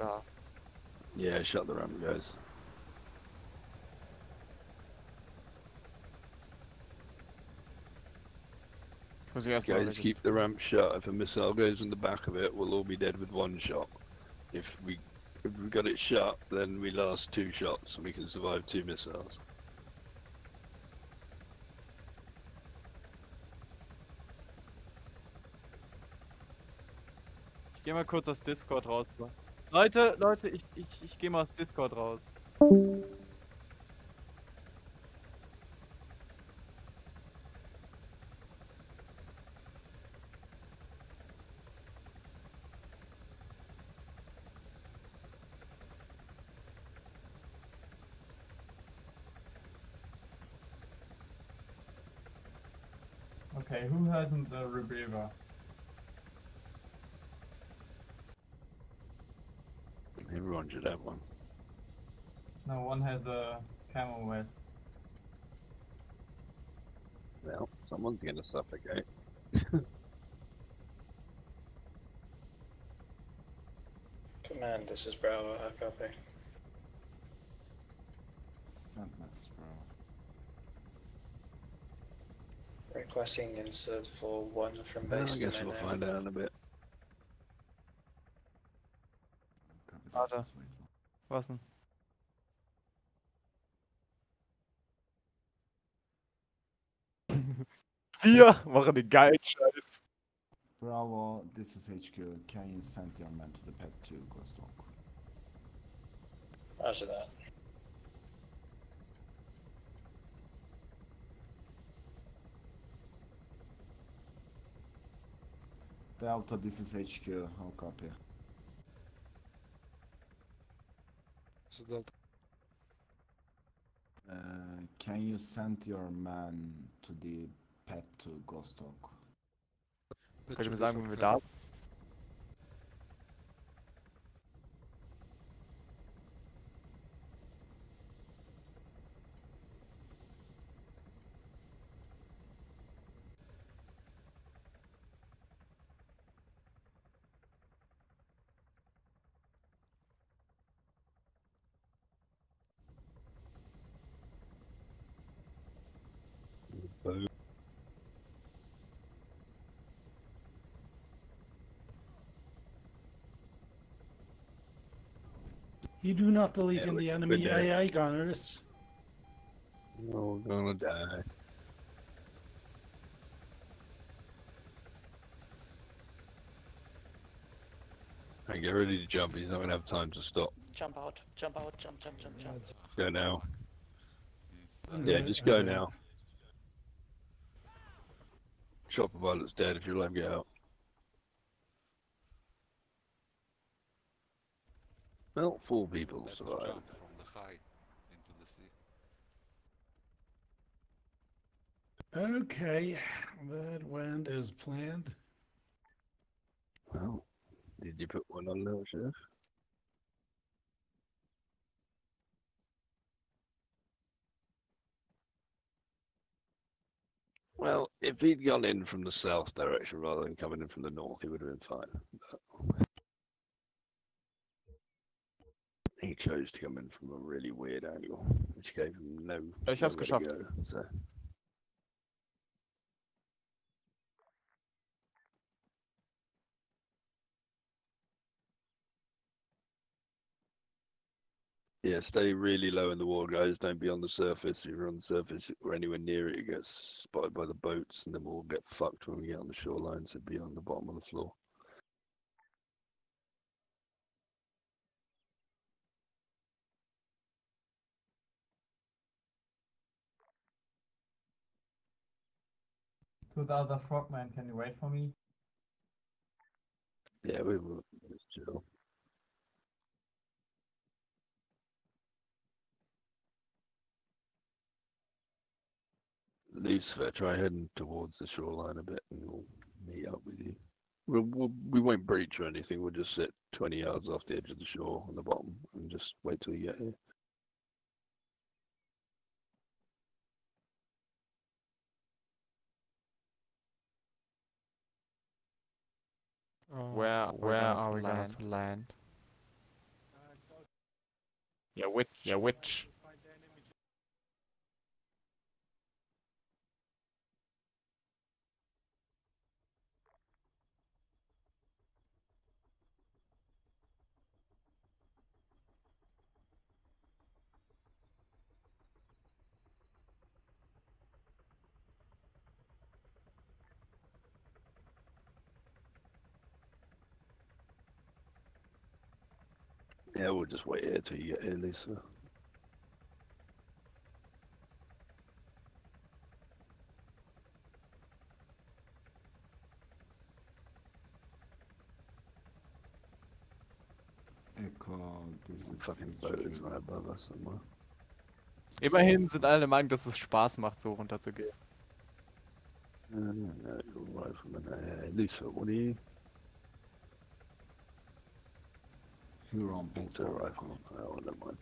off. Yeah, shut the ramp, guys. Guys, keep the ramp shut. If a missile goes in the back of it, we'll all be dead with one shot. If we got it shut, then we last two shots and we can survive two missiles. Ich geh mal kurz aus Discord raus. Leute, Leute, ich geh mal aus Discord raus. Okay, who hasn't the Rebeva? Everyone should have one. No, one has a Camel West. Well, someone's gonna suffocate. Command, this is Bravo, hot copy. Sent message, Bravo. Requesting insert for one from base. Well, I guess we'll find out in a bit. Warte. Was denn? Wir machen den geilen Scheiß. Bravo, this is HQ. Can you send your man to the pad to Ghost Talk? Roger that. Delta, this is HQ, I'll copy. This is Delta. Can you send your man to the pad to Ghost Talk? Könnt ihr mir sagen, wenn wir da sind? You do not believe in the enemy AI gunners. We're gonna die. Alright, get ready to jump. He's not gonna have time to stop. Jump out, jump out, jump, jump, jump, jump. Go now. Yeah, just go now. Chopper pilot's dead if you let him get out. Well, four people survived. Jump from the height into the sea. Okay, that went as planned. Well, did you put one on there, Chef? Well, if he'd gone in from the south direction rather than coming in from the north, he would have been fine. But he chose to come in from a really weird angle, which gave him no. Ich hab's geschafft. Go, so. Yeah, stay really low in the water, guys. Don't be on the surface. If you're on the surface or anywhere near it, it gets spotted by the boats, and then we'll get fucked when we get on the shoreline. So be on the bottom of the floor. To the other frogman, can you wait for me? Yeah, we will. Let's chill. Lucifer, try heading towards the shoreline a bit and we'll meet up with you. We won't breach or anything, we'll just sit 20 yards off the edge of the shore on the bottom and just wait till you get here. Oh, where are we going to land? Yeah, witch. Yeah, witch. Yeah, we'll just wait here till you get here, Lisa. Echo, this is fucking boat is right above us somewhere. Immerhin sind alle der Meinung, dass es Spaß macht, so runter zu gehen. You're right from there. Lisa, what are you? You're on board. Oh, never mind.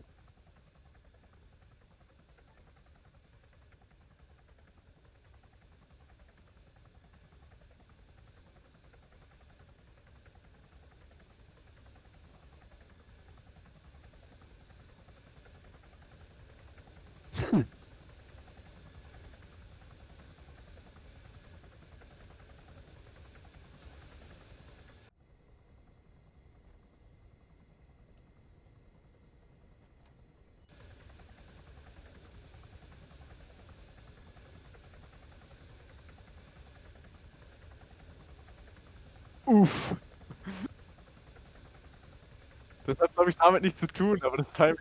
Uff. Das hat, glaube ich, damit nichts zu tun, aber das Timing.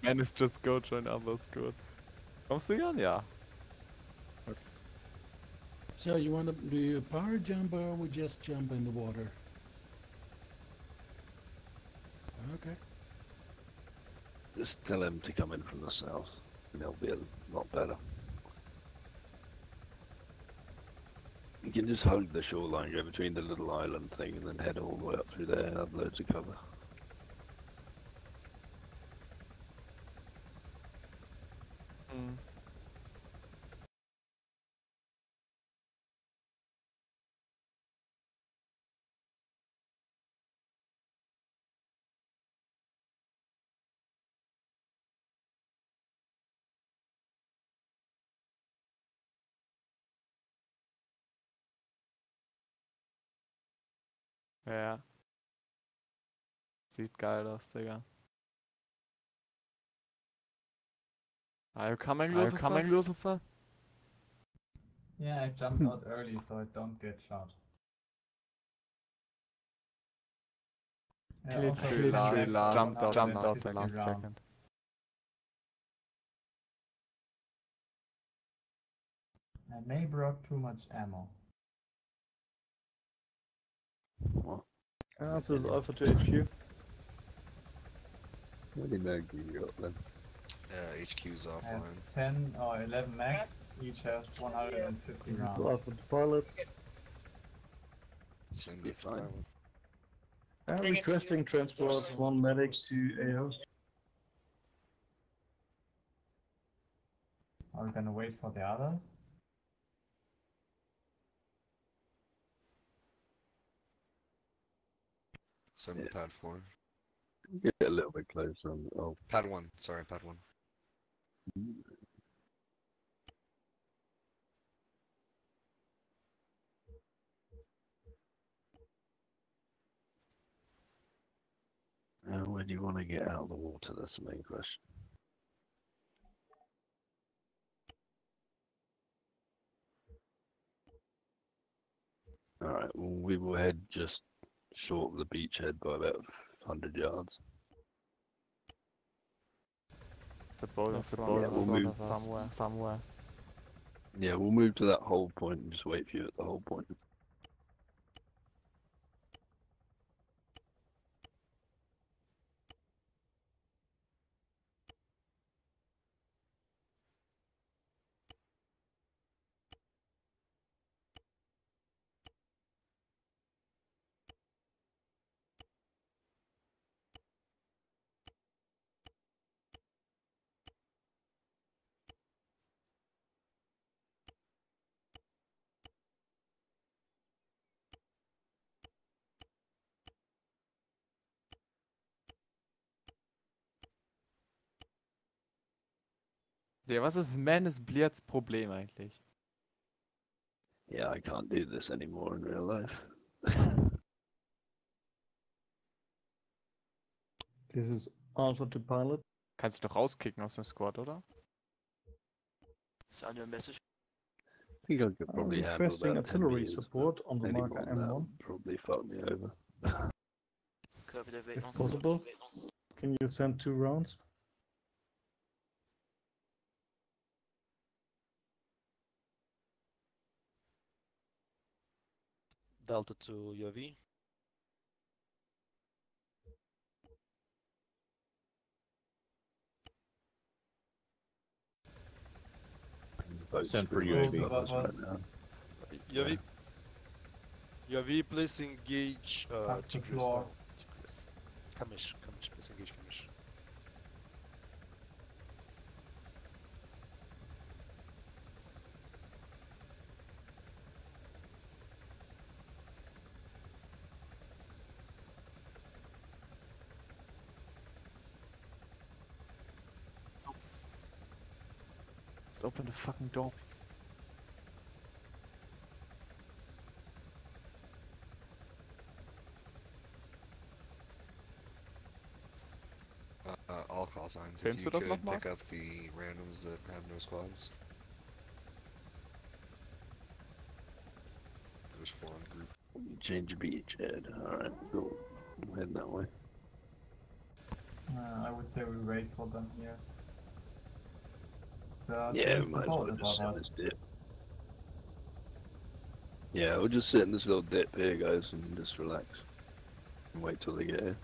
Man is just good, join others good. Kommst du, Jan? Ja. Okay. So, you want to do a power jump or we just jump in the water? Okay. Just tell him to come in from the south and he'll be a lot better. You can just hug the shoreline, go between the little island thing and then head all the way up through there and have loads of cover. Mm. Ja. Sieht geil aus, Digga. Are you coming, Lucifer? Yeah, I jumped out early so I don't get shot. Yeah, literally jumped out the last second. I may brought too much ammo. This is Alpha to HQ. What did mag you got then? Yeah, HQ's offline. 10 or 11 max, each has 150 rounds. Alpha to pilots. It's gonna be fine. I'm requesting transport 1 medic to AO. Are we gonna wait for the others? Yeah. Pad 4. Get a little bit closer. Oh. Pad 1, sorry, pad 1. Now, where do you want to get out of the water? That's the main question. Alright, well, we will head just short of the beachhead by about 100 yards. The boat we'll move somewhere. Yeah, we'll move to that hold point and just wait for you at the hold point. Yeah, was ist Man's Problem eigentlich? Yeah, I can't do this anymore in real life. This is also the pilot. Kannst du doch rauskicken aus dem Squad, oder? Send your message. I think I could probably handle that. Artillery support on the marker M1. Probably fuck me over. If possible, can you send 2 rounds? Delta to UAV. Send for UAV. UAV. UAV, please engage Tigris. Kamish, please engage Kamish. Open the fucking door. All call signs. If you could pick up the randoms that have no squads. There's 4 in the group. Change your beach, Ed. Alright, go. I'm heading that way. I would say we wait for them here. Yeah, we might as well just sit in this dip. Yeah, we'll just sit in this little dip here, guys, and just relax. And wait till they get here.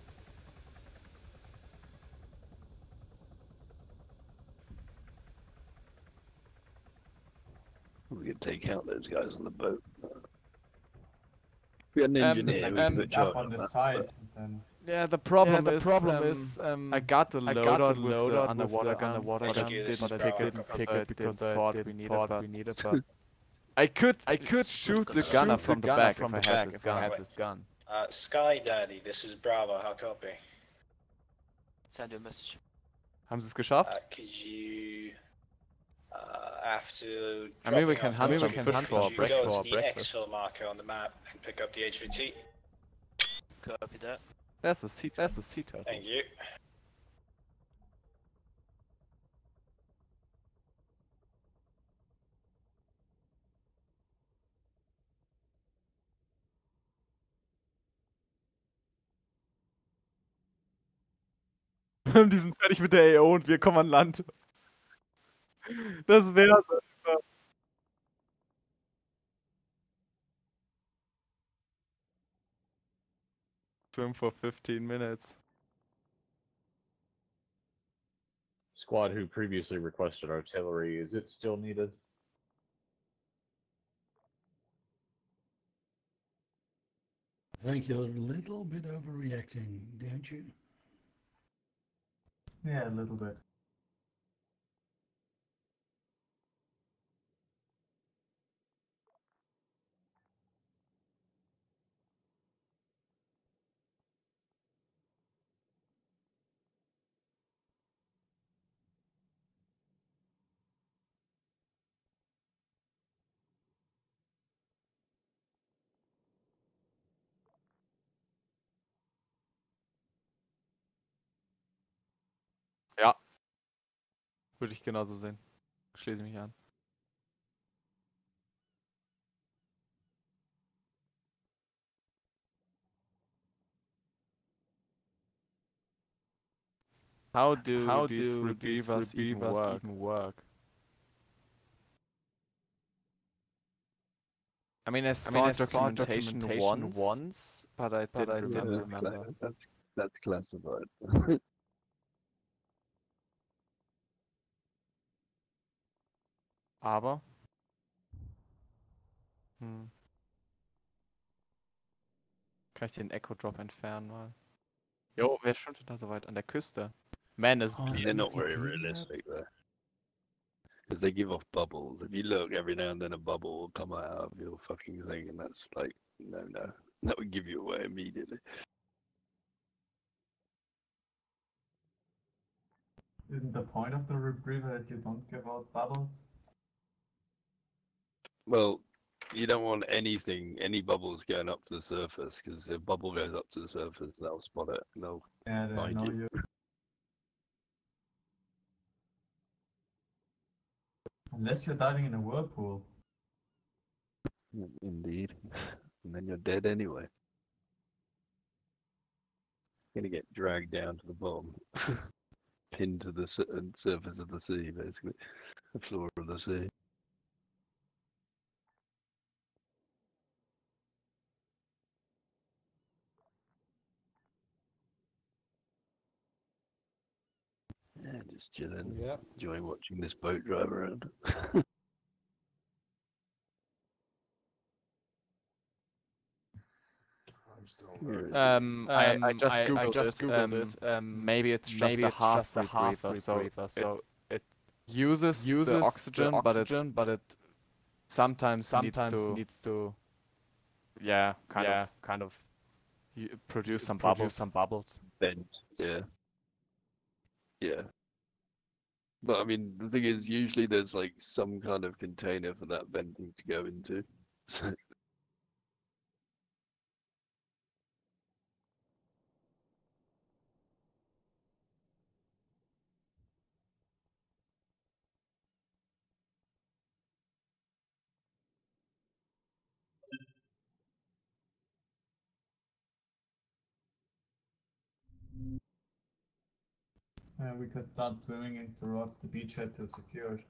We could take out those guys on the boat. We had an engineer who was a bit charged on the side. Yeah, the problem is, I got the loadout on the water gun, didn't pick it because I thought we needed it. But I could shoot the gunner from the back if I had this gun. SkyDaddy, this is Bravo, how copy? Send you a message. Haben sie es geschafft? Could you... after... I mean, we can hunt some fish for a breakfast. Go to the exfil marker on the map and pick up the HVT. Copy that. That's a sea turtle. Thank you. Die sind fertig mit der AO und wir kommen an Land. Das wär's. Swim for 15 minutes. Squad who previously requested artillery, is it still needed? I think you're a little bit overreacting, don't you? Yeah, a little bit. Ja. Würde ich genauso sehen. Schließe mich an. How do these retrievers even work? I mean, I saw documentation once, but I didn't remember. That's classified. Aber? Kann ich den Echo-Drop entfernen mal? Jo, wer stimmt denn da so weit an der Küste? Man is... They're not very realistic though. Because they give off bubbles. If you look, every now and then a bubble will come out of your fucking thing and that's like, no. That would give you away immediately. Isn't the point of the retriever that you don't give out bubbles? Well, you don't want anything, any bubbles going up to the surface, because if a bubble goes up to the surface, they'll spot it and they'll find you. Unless you're diving in a whirlpool. Indeed. And then you're dead anyway. You're going to get dragged down to the bottom. Pinned to the surface of the sea, basically. The floor of the sea. Yeah, just chilling. Yeah. Enjoying watching this boat drive around. I'm still I just googled it. Maybe it's just a half retriever, so it uses the oxygen, but it sometimes needs to produce some bubbles. Bend. Yeah. Yeah. But I mean, the thing is, usually there's like some kind of container for that bending to go into. So. We could start swimming in towards the beachhead to secure it.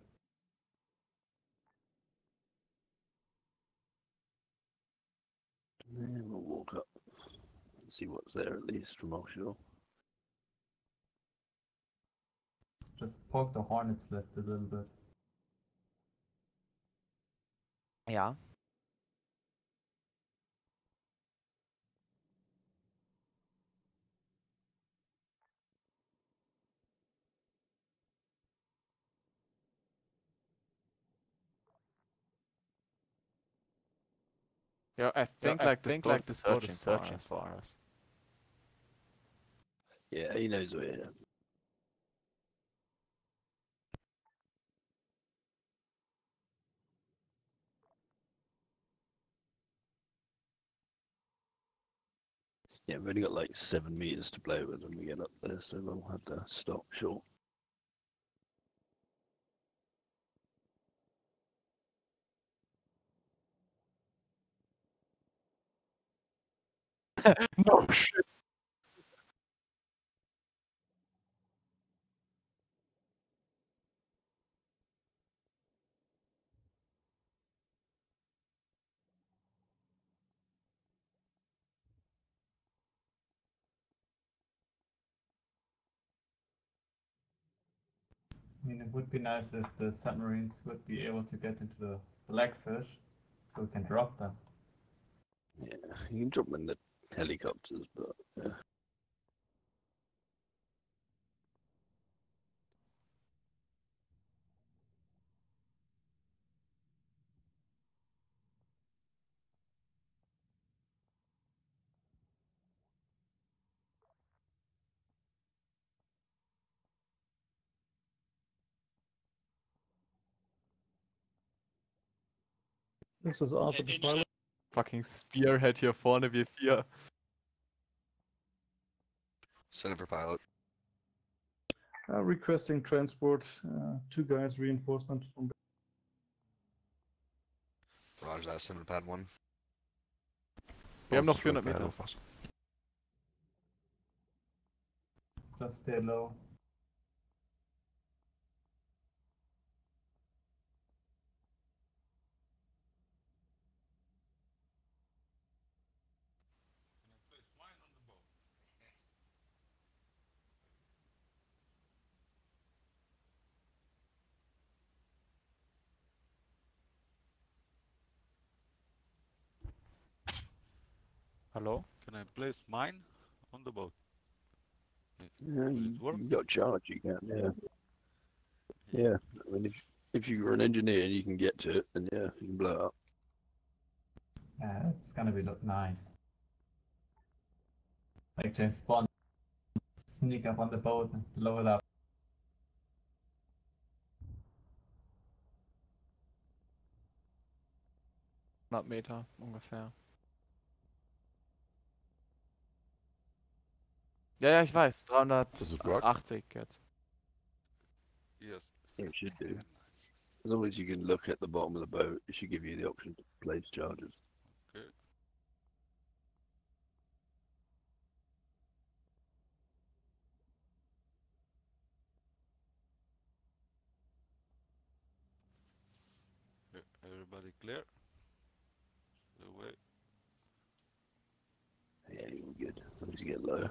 Then we'll walk up and see what's there, at least from offshore. Just poke the hornet's nest a little bit. Yeah. Yeah, I think this boat is searching for us. Yeah, he knows where it is. Yeah, we've only got like 7 meters to play with when we get up there, so we'll have to stop short. No shit. I mean, it would be nice if the submarines would be able to get into the blackfish so we can drop them. Yeah, you can drop them in the helicopters, but yeah. This is awesome. Fucking Spearhead hier vorne, wir vier. Center for pilot. Requesting transport, 2 guys, reinforcements from... Roger that, center pad 1. Wir haben noch 400 Meter. Just stay low. Hello? Can I place mine on the boat? Yeah, you got charge, you can, yeah. Yeah, I mean, if you were an engineer and you can get to it, then yeah, you can blow it up. Yeah, it's gonna be look nice. Like James Bond, sneak up on the boat and blow it up. 100 Meter ungefähr. Ja, ja, ich weiß. 380 jetzt. Yes. Yeah, it should do. As long as you can look at the bottom of the boat, it should give you the option to place charges. Okay. Everybody clear? Still away. Yeah, you're good. As long as you get low.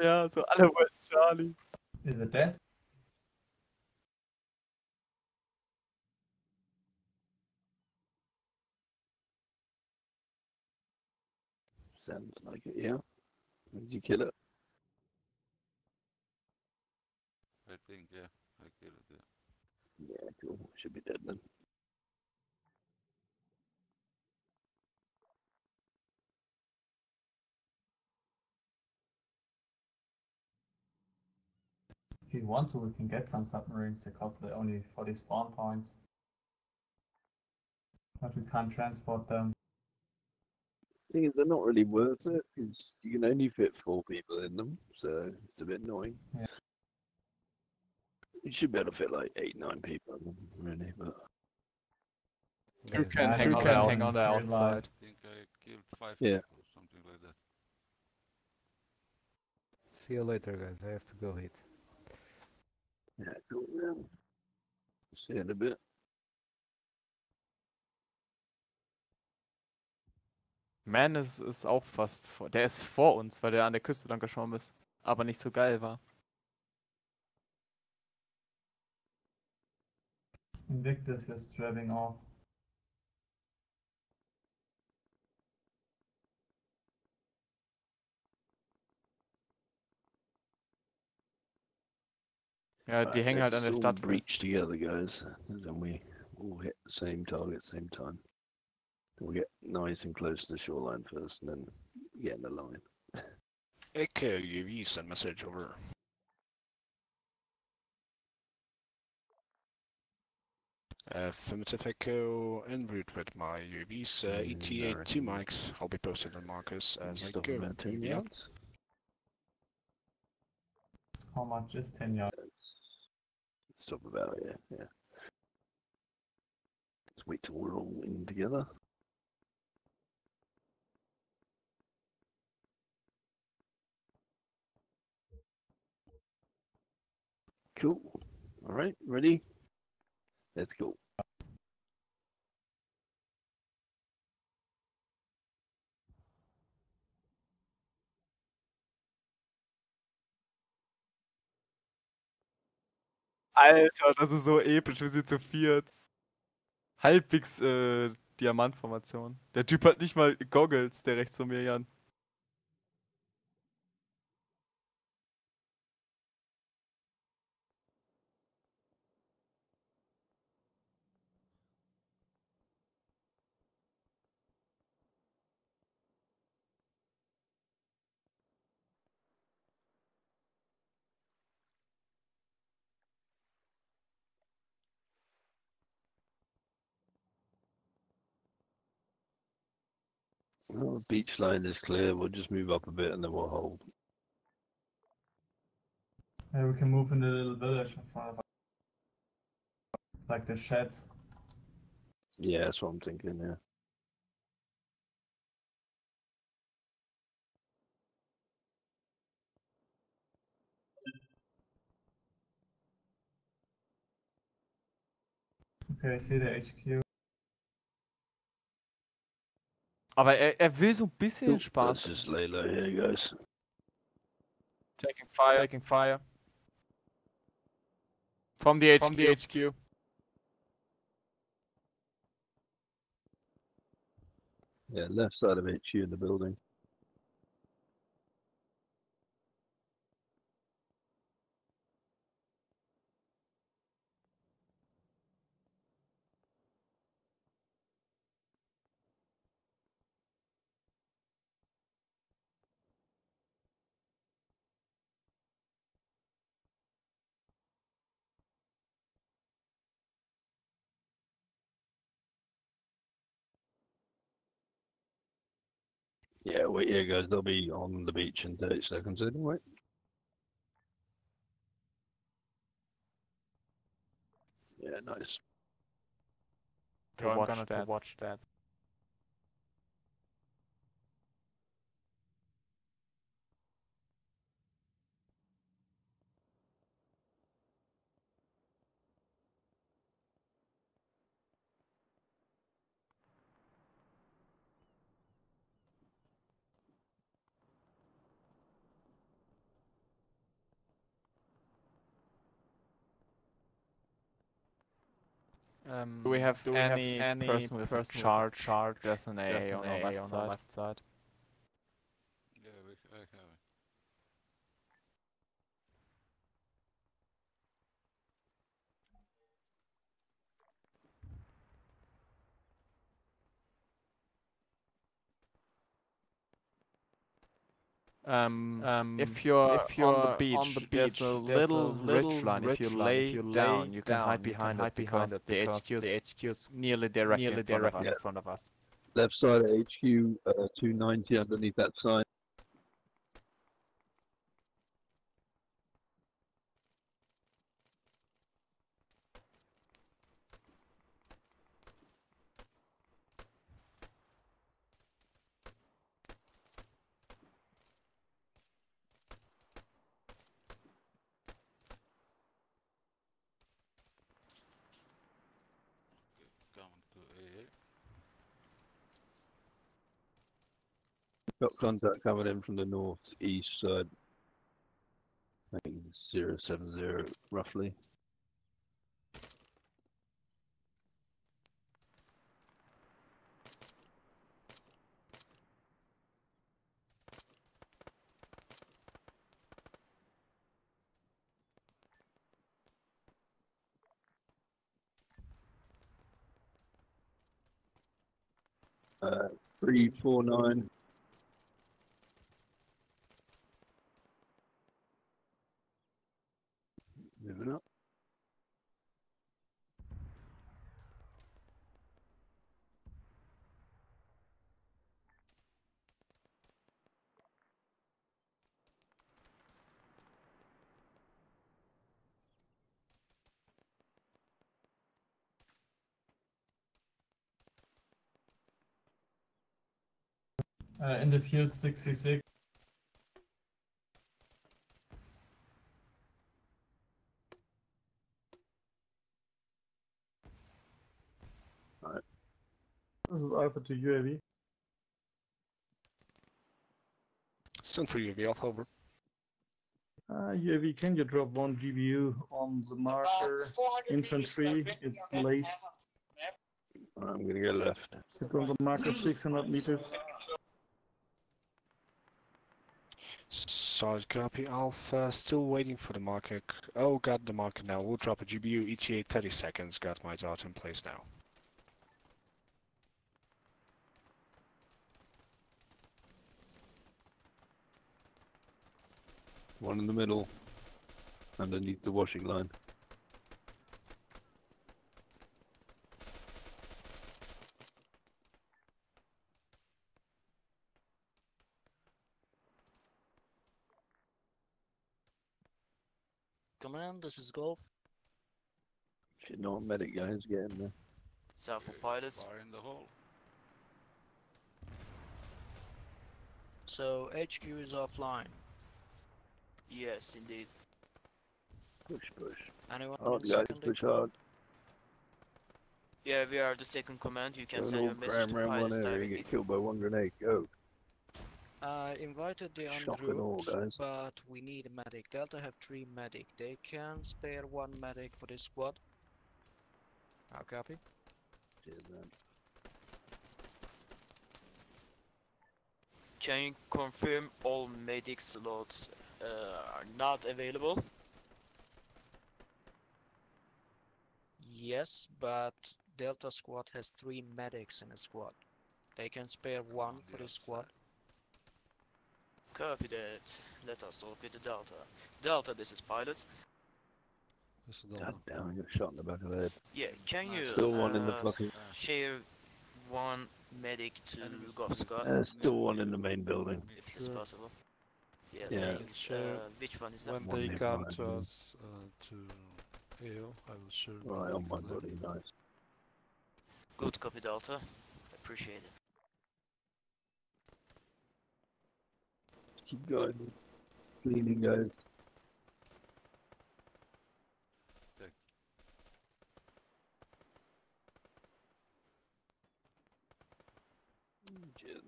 Yeah, so alle wollten Charlie. Is it dead? Sounds like it, yeah. Did you kill it? I think, yeah, I killed it, yeah. Yeah, cool. Should be dead then. If you want to, we can get some submarines that cost only 40 spawn points. But we can't transport them. The thing is, they're not really worth it, because you can only fit 4 people in them, so it's a bit annoying. Yeah. You should be able to fit like 8-9 people in them, really, but... Yeah, you can hang on the outside. I think I killed 5 people, something like that. See you later, guys. I have to go hit. Yeah, go around. See it a bit. Man ist auch fast vor. Der ist vor uns, weil der an der Küste lang geschwommen ist, aber nicht so geil war. Invictus is driving off. Ja, die hängen halt an der Stadt fest. Together, guys, and then we all hit the same target same time. We'll get nice and close to the shoreline first, and then get in the line. Echo UAV, send message over. Affirmative Echo, en route with my UAVs, ETA 2 mics. I'll be posted on Marcus as I go. About 10 yards. How much is 10 yards? Stop about it, yeah. Let's wait till we're all in together. Cool. Alright, ready? Let's go. Alter, das ist so episch, wir sind zu viert. Halbwegs Diamantformation. Der Typ hat nicht mal Goggles, der rechts von mir, Jan. Well, the beach line is clear, we'll just move up a bit and then we'll hold. Yeah, we can move into the little village in front of us. Like the sheds. Yeah, that's what I'm thinking, yeah. Okay, I see the HQ. Aber er will so ein bisschen Spaß. This is Lilo here, guys. Taking fire. Taking fire. From the HQ. Yeah, left side of HQ in the building. Yeah, wait here, guys. They'll be on the beach in 30 seconds, anyway. Yeah, nice. So I'm gonna to watch that. Do we have any person with a charge? There's an AA on the left side. Yeah, we can. Okay. If you're on the beach, there's a little ridge line. If you lay down, you can hide behind it because the HQ's nearly directly in front of us. Left side of HQ, 290 underneath that sign. Got contact coming in from the northeast side. I think 070 roughly. Three 49. Moving up. In the field 66. This is Alpha to UAV. Send for UAV, off over. UAV, can you drop one GBU on the marker? Infantry, it's late. I'm gonna go left. It's on the marker 600 meters. Solid copy, Alpha. Still waiting for the marker. Oh, got the marker now. We'll drop a GBU ETA 30 seconds. Got my dart in place now. One in the middle, underneath the washing line. Command, this is Golf. Should not medic guys get in there. South for pilots. Fire in the hole. So HQ is offline. Yes, indeed. Push. Anyone? Oh, guys, push hard. Yeah, we are the second command. You can send your message to pilots directly. You get killed by one grenade. Go. I invited the Andrew, but we need a medic. Delta have 3 medic. They can spare 1 medic for this squad. I'll copy. Cheers, man. Can you confirm all medic slots? Are not available. Yes, but Delta squad has 3 medics in the squad. They can spare 1 for the squad. Copy that. Let us talk with the Delta. Delta, this is pilots. This is Delta. God damn, I got shot in the back of the head. Yeah, can you share one medic to Lugovska. There's still one in the main building. If it is possible. Yeah, yeah. Which one is that? When they come to us to AO, I will share. Right, on my body, nice. Good copy, Delta. Appreciate it. Keep going. Cleaning, guys. Cheers,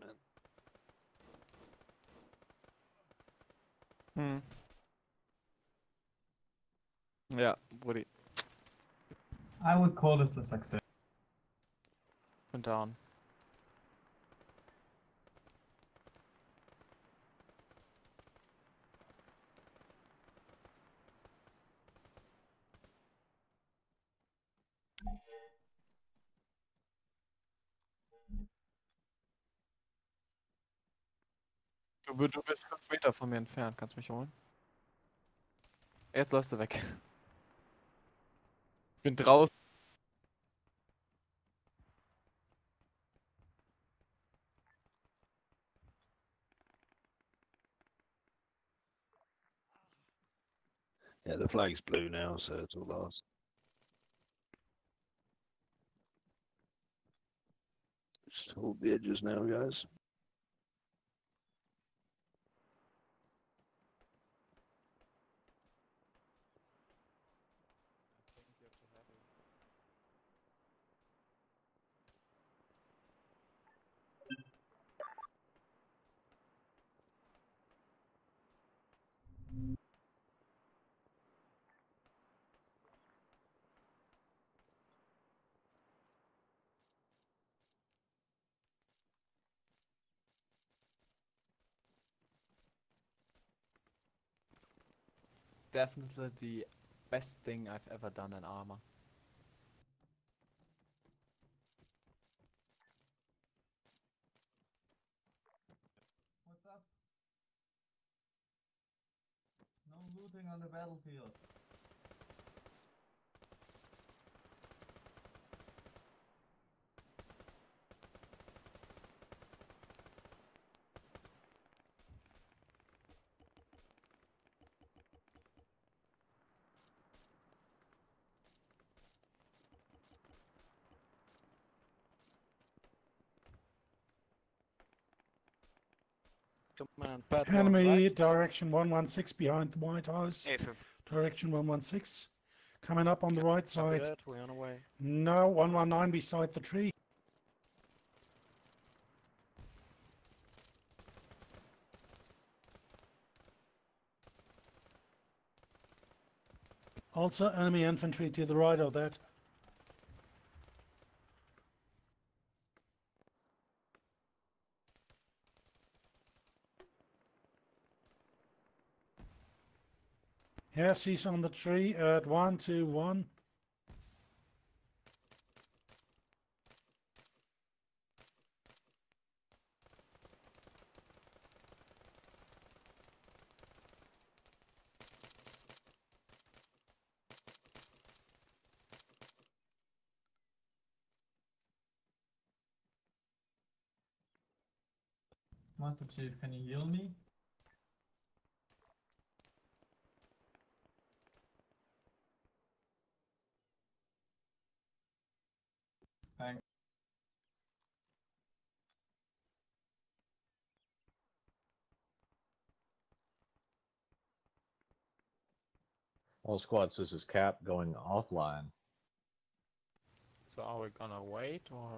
man. Yeah, Woody. I would call this a success. Went down. Du bist 5 Meter von mir entfernt, kannst mich holen? Jetzt läufst du weg. Ich bin draußen. Yeah, the flag's blue now, so it's all lost. Just hold the edges now, guys. Definitely the best thing I've ever done in Arma. What's up? No looting on the battlefield. Command, enemy right. Direction 116 behind the White House. Affirm. Direction 116. Coming up on the right side. That, we're on our way. No, 119 beside the tree. Also, enemy infantry to the right of that. Yes, he's on the tree at 121. Master Chief, can you heal me? All squads, this is Cap going offline. So are we gonna wait or?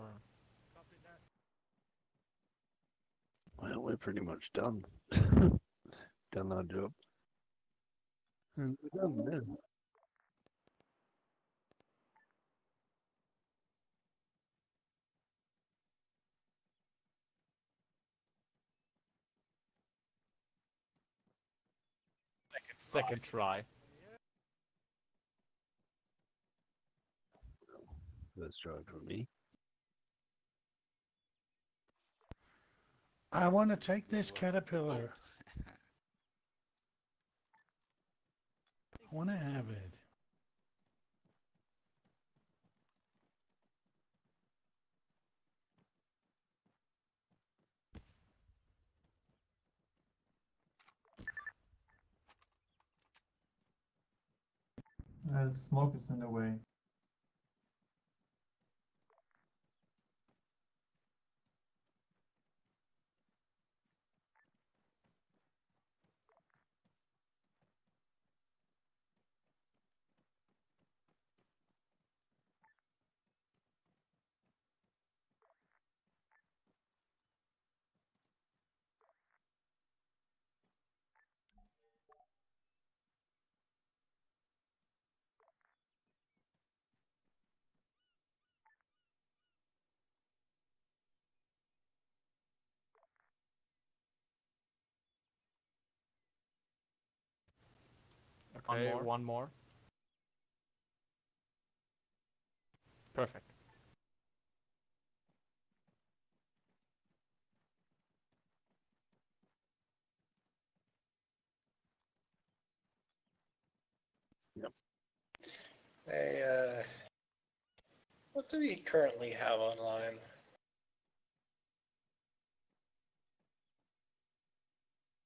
Well, we're pretty much done. Done our job. We're done then. Second try. Let's try it for me. I want to take this Caterpillar. I want to have it. The smoke is in the way. Okay, one more. Perfect. Yep. Hey, what do we currently have online?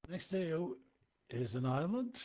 Next AO is an island.